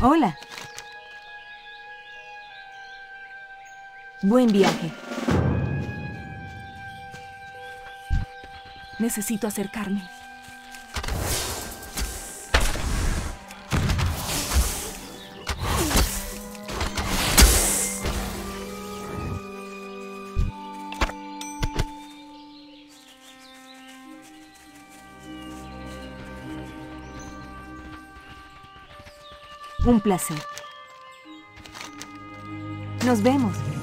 Hola. Buen viaje. Necesito acercarme. Un placer. Nos vemos.